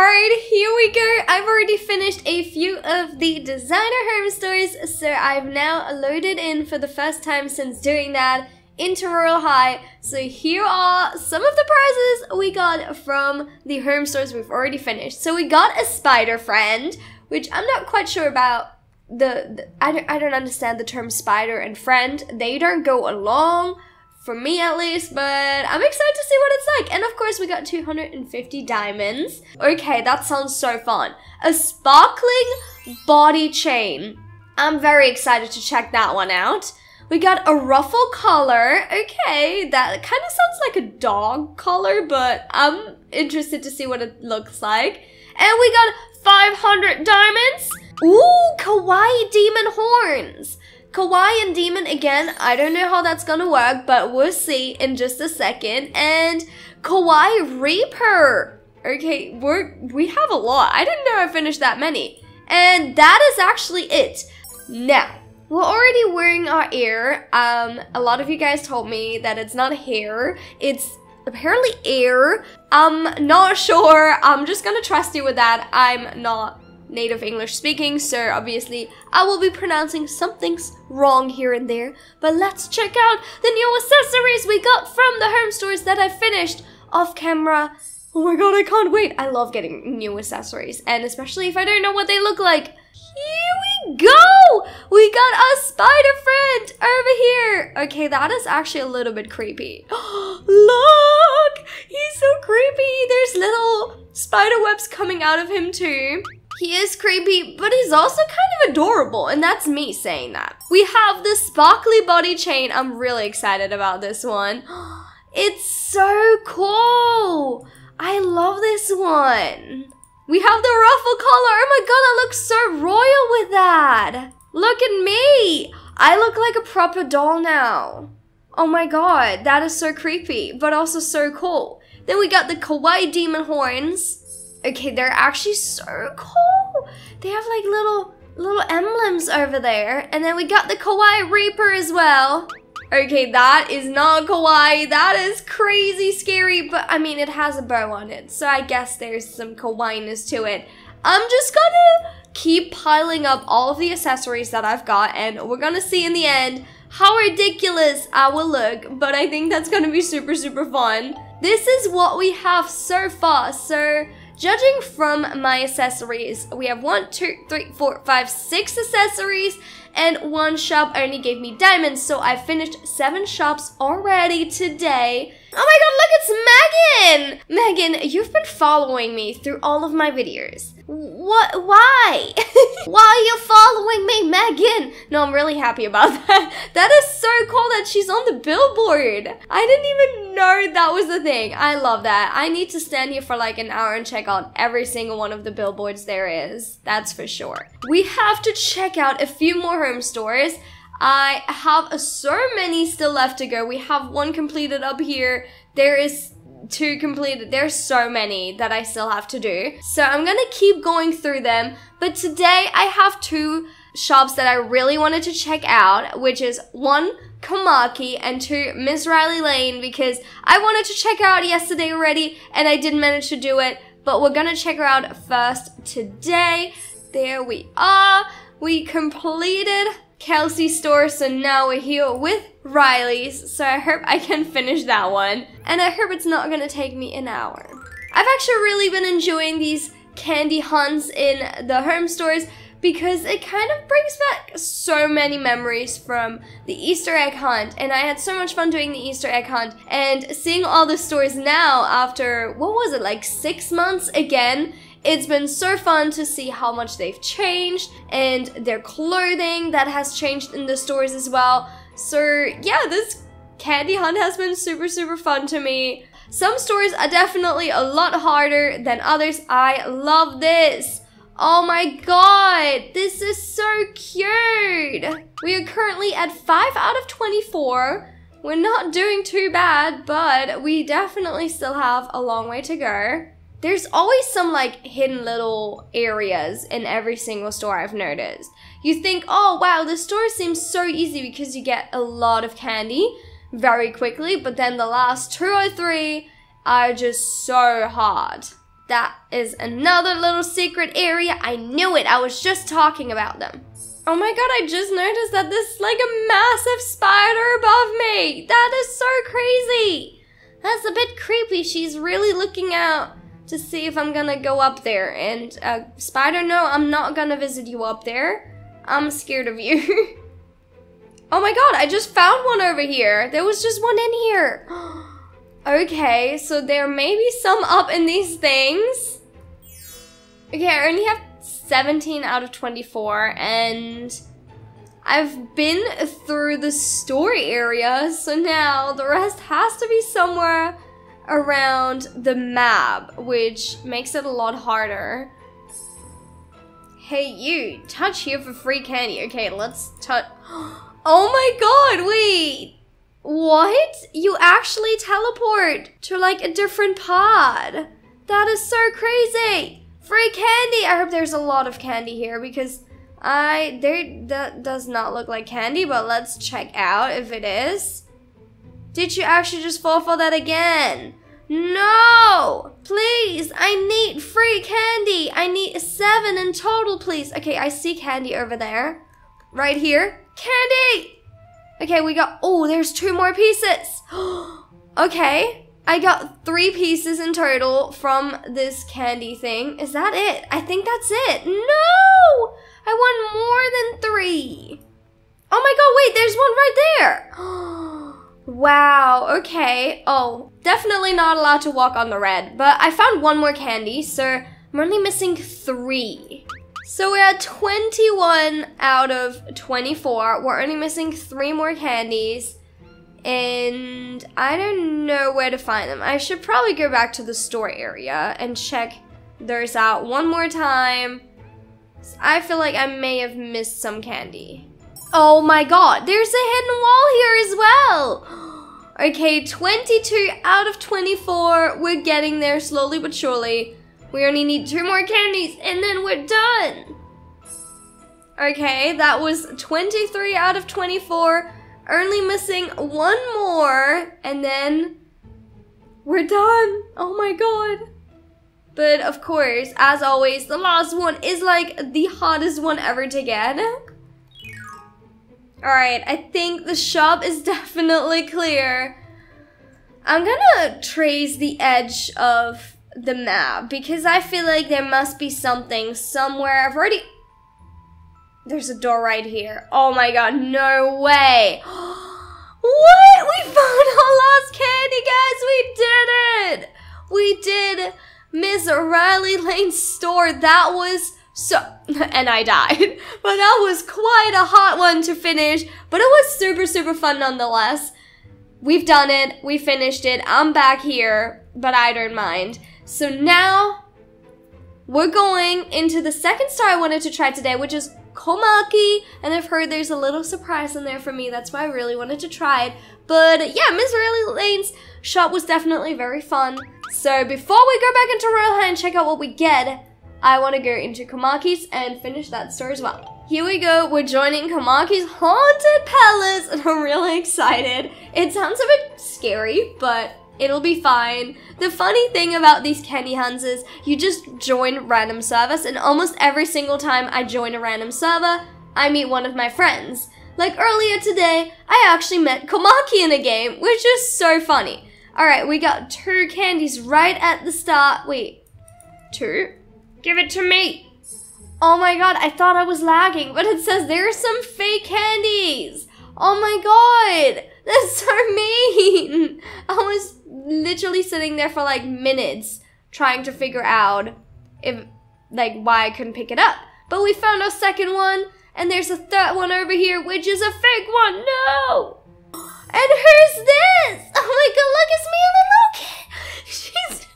Alright, here we go. I've already finished a few of the designer home stories, so I've now loaded in for the first time since doing that into Royale High. So here are some of the prizes we got from the home stories we've already finished. So we got a spider friend, which I'm not quite sure about. I don't understand the term spider and friend. They don't go along, for me at least, but I'm excited to see what it's like. And of course we got 250 diamonds. Okay, that sounds so fun. A sparkling body chain. I'm very excited to check that one out. We got a ruffle collar. Okay, that kind of sounds like a dog collar, but I'm interested to see what it looks like. And we got 500 diamonds. Ooh, kawaii demon horns. Kawaii and demon again, I don't know how that's gonna work, but we'll see in just a second. And kawaii reaper. Okay, we have a lot. I didn't know I finished that many. And that is actually it. Now, we're already wearing our ear. A lot of you guys told me that it's not hair, it's apparently ear. I'm not sure. I'm just gonna trust you with that. I'm not native English speaking, so obviously I will be pronouncing some things wrong here and there, but let's check out the new accessories we got from the home stores that I finished off camera. Oh my god, I can't wait. I love getting new accessories, and especially if I don't know what they look like. Here we go! We got our spider friend over here. Okay, that is actually a little bit creepy. Look! He's so creepy. There's little spider webs coming out of him too. He is creepy, but he's also kind of adorable, and that's me saying that. We have the sparkly body chain. I'm really excited about this one. It's so cool. I love this one. We have the ruffle collar. Oh my god, I look so royal with that. Look at me. I look like a proper doll now. Oh my god, that is so creepy, but also so cool. Then we got the kawaii demon horns. Okay, they're actually so cool. They have like little emblems over there. And then we got the kawaii reaper as well. Okay, that is not kawaii. That is crazy scary. But I mean, it has a bow on it, so I guess there's some kawaii-ness to it. I'm just gonna keep piling up all of the accessories that I've got, and we're gonna see in the end how ridiculous I will look. But I think that's gonna be super, super fun. This is what we have so far, so judging from my accessories, we have 1, 2, 3, 4, 5, 6 accessories, and one shop only gave me diamonds, so I finished 7 shops already today. Oh my god, look, it's Megan! Megan, you've been following me through all of my videos. What? Why? Why are you following me, Megan? No, I'm really happy about that. That is so cool that she's on the billboard. I didn't even know that was the thing. I love that. I need to stand here for like an hour and check out every single one of the billboards there is. That's for sure. We have to check out a few more home stores. I have so many still left to go. We have one completed up here. There is 2 completed. There's so many that I still have to do. So I'm gonna keep going through them. But today I have 2 shops that I really wanted to check out, which is 1, Komaki, and 2, Miss Riley Lane, because I wanted to check her out yesterday already and I didn't manage to do it, but we're gonna check her out first today. There we are. We completed Kelsey's store, so now we're here with Riley's, so I hope I can finish that one, and I hope it's not gonna take me an hour. I've actually really been enjoying these candy hunts in the home stores, because it kind of brings back so many memories from the Easter egg hunt, and I had so much fun doing the Easter egg hunt, and seeing all the stores now after, what was it, like 6 months again? It's been so fun to see how much they've changed, and their clothing that has changed in the stores as well. So yeah, this candy hunt has been super, super fun to me. Some stores are definitely a lot harder than others. I love this. Oh my god, this is so cute. We are currently at 5 out of 24. We're not doing too bad, but we definitely still have a long way to go. There's always some like hidden little areas in every single store I've noticed. You think, oh wow, this store seems so easy because you get a lot of candy very quickly, but then the last 2 or 3 are just so hard. That is another little secret area. I knew it. I was just talking about them. Oh my god, I just noticed that this is like a massive spider above me. That is so crazy. That's a bit creepy. She's really looking out to see if I'm gonna go up there. And spider, no, I'm not gonna visit you up there. I'm scared of you. Oh my god, I just found one over here. There was just one in here. Okay, so there may be some up in these things. Okay, I only have 17 out of 24, and I've been through the story area, so now the rest has to be somewhere around the map, which makes it a lot harder. Hey, you, touch here for free candy. Okay, let's touch. Oh my god, wait! What? You actually teleport to like a different pod. That is so crazy. Free candy. I hope there's a lot of candy here because that does not look like candy, but let's check out if it is. Did you actually just fall for that again? No, please. I need free candy. I need 7 in total, please. Okay, I see candy over there. Right here. Candy. Okay, we got, oh, there's 2 more pieces. Okay, I got 3 pieces in total from this candy thing. Is that it? I think that's it. No! I want more than 3. Oh my god, wait, there's one right there. Wow, okay. Oh, definitely not allowed to walk on the red, but I found 1 more candy, so I'm only missing 3. So we're at 21 out of 24. We're only missing 3 more candies. And I don't know where to find them. I should probably go back to the store area and check those out one more time. I feel like I may have missed some candy. Oh my god, there's a hidden wall here as well. Okay, 22 out of 24. We're getting there slowly but surely. We only need 2 more candies and then we're done. Okay, that was 23 out of 24. Only missing 1 more and then we're done. Oh my god. But of course, as always, the last one is like the hardest one ever to get. Alright, I think the shop is definitely clear. I'm gonna trace the edge of the map because I feel like there must be something somewhere. I've already, there's a door right here. Oh my god, no way. What? We found our lost candy, guys. We did it. We did Miss Riley Lane's store. That was so, and I died, but that was quite a hot one to finish, but it was super, super fun nonetheless. We've done it. We finished it. I'm back here, but I don't mind. So now we're going into the second star I wanted to try today, which is Komaki. And I've heard there's a little surprise in there for me. That's why I really wanted to try it. But yeah, Miss Riley Lane's shop was definitely very fun. So before we go back into Royale High and check out what we get, I want to go into Komaki's and finish that store as well. Here we go. We're joining Komaki's Haunted Palace. And I'm really excited. It sounds a bit scary, but it'll be fine. The funny thing about these candy hunts is you just join random servers, and almost every single time I join a random server, I meet one of my friends. Like earlier today, I actually met Komaki in a game, which is so funny. Alright, we got 2 candies right at the start. Wait, 2? Give it to me! Oh my god, I thought I was lagging, but it says there are some fake candies! Oh my god! That's so mean! I was literally sitting there for like minutes trying to figure out if like why I couldn't pick it up. But we found our second one, and there's a third one over here, which is a fake one. No! And who's this? Oh my god, look, it's me, a little kid. She's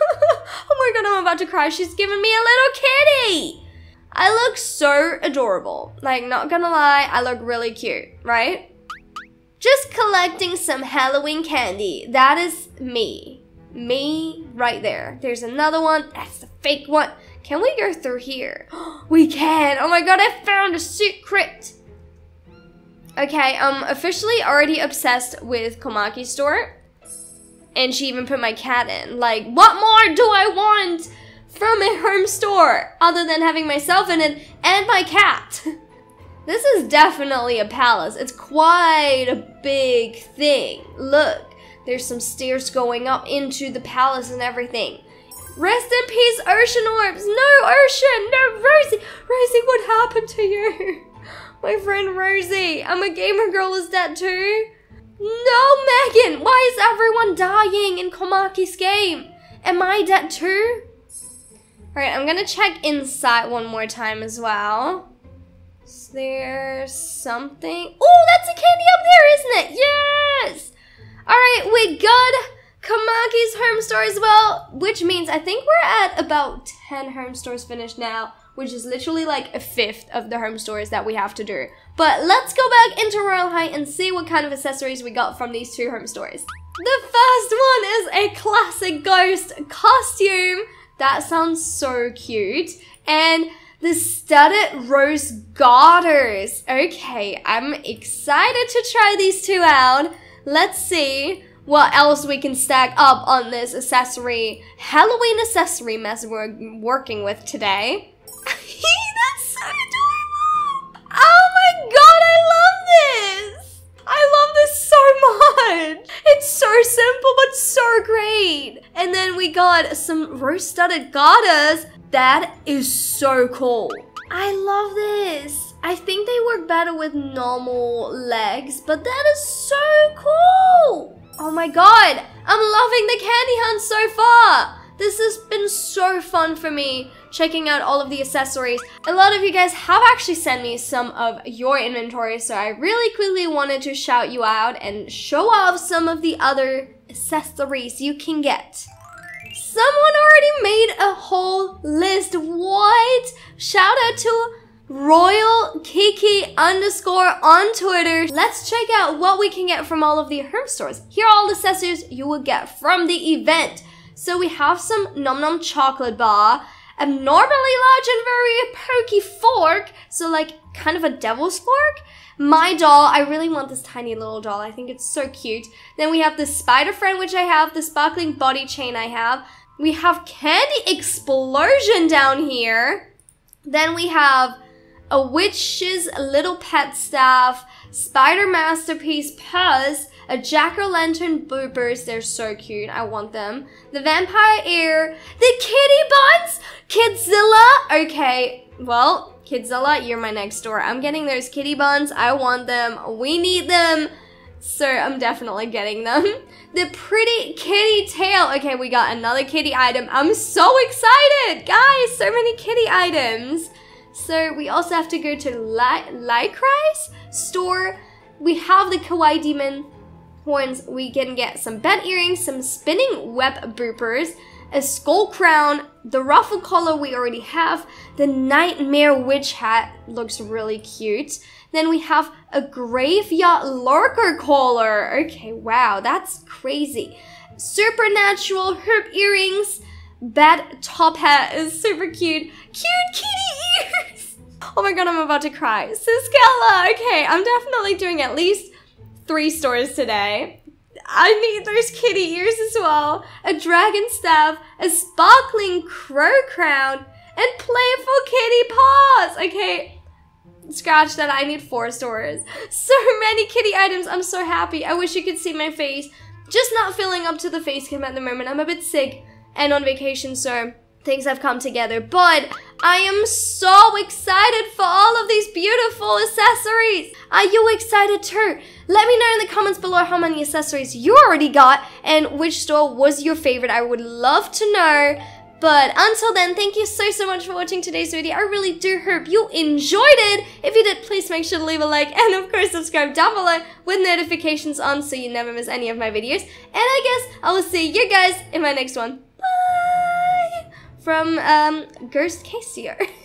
oh my god, I'm about to cry. She's giving me a little kitty. I look so adorable. Like, not gonna lie, I look really cute, right? Just collecting some Halloween candy. That is me. Me right there. There's another one. That's the fake one. Can we go through here? We can. Oh my god, I found a secret. Okay, I'm officially already obsessed with Komaki's store. And she even put my cat in. Like, what more do I want? from a home store other than having myself in it and my cat. This is definitely a palace. It's quite a big thing. Look, there's some stairs going up into the palace and everything. Rest in peace, Urshan Orbs. No, Urshan, no, Rosie. Rosie, what happened to you? My friend Rosie, I'm a gamer girl, is that too? No, Megan, why is everyone dying in Komaki's game? Am I dead too? Alright, I'm gonna check inside one more time as well. Is there something? Oh, that's a candy up there, isn't it? Yes! Alright, we got Komaki's home store as well, which means I think we're at about 10 home stores finished now, which is literally like a fifth of the home stores that we have to do. But let's go back into Royale High and see what kind of accessories we got from these two home stores. The first one is a classic ghost costume. That sounds so cute. And the studded rose garters. Okay, I'm excited to try these two out. Let's see what else we can stack up on this accessory, Halloween accessory mess we're working with today. That's so adorable! Oh my god, I love this! I love this so much! It's so simple, but so great! And then we got some rose-studded garters. That is so cool. I love this. I think they work better with normal legs, but that is so cool! Oh my god, I'm loving the candy hunt so far! This has been so fun for me, checking out all of the accessories. A lot of you guys have actually sent me some of your inventory, so I really quickly wanted to shout you out and show off some of the other accessories you can get. Someone already made a whole list. What? Shout out to Royal Kiki _ on Twitter. Let's check out what we can get from all of the home stores. Here are all the accessories you will get from the event. So we have some Nom Nom chocolate bar, abnormally large and very pokey fork, so like kind of a devil's fork. My doll, I really want this tiny little doll, I think it's so cute. Then we have the spider friend, which I have, the sparkling body chain I have. We have candy explosion down here. Then we have a witch's little pet staff, spider masterpiece purse, a jack-o'-lantern bloopers, they're so cute, I want them. The vampire ear, the kitty buns, Kidzilla. Okay, well, Kidzilla, you're my next door. I'm getting those kitty buns, I want them, we need them. So I'm definitely getting them. The pretty kitty tail. Okay, we got another kitty item. I'm so excited, guys, so many kitty items. So we also have to go to Lycra's store. We have the kawaii demon horns, we can get some bed earrings, some spinning web boopers, a skull crown, the ruffle collar we already have, the nightmare witch hat looks really cute. Then we have a graveyard lurker collar. Okay, wow, that's crazy. Supernatural hoop earrings, bad top hat is super cute. Cute kitty ears! Oh my god, I'm about to cry. Siskella! Okay, I'm definitely doing at least 3 stores today. I need those kitty ears as well. A dragon staff, a sparkling crow crown, and playful kitty paws. Okay, scratch that. I need 4 stores. So many kitty items. I'm so happy. I wish you could see my face. Just not filling up to the face cam at the moment. I'm a bit sick and on vacation, so things have come together. But I am so excited for all of these beautiful accessories. Are you excited too? Let me know in the comments below how many accessories you already got and which store was your favorite. I would love to know. But until then, thank you so much for watching today's video. I really do hope you enjoyed it. If you did, please make sure to leave a like and of course subscribe down below with notifications on so you never miss any of my videos. And I guess I will see you guys in my next one. From Gerst Casier.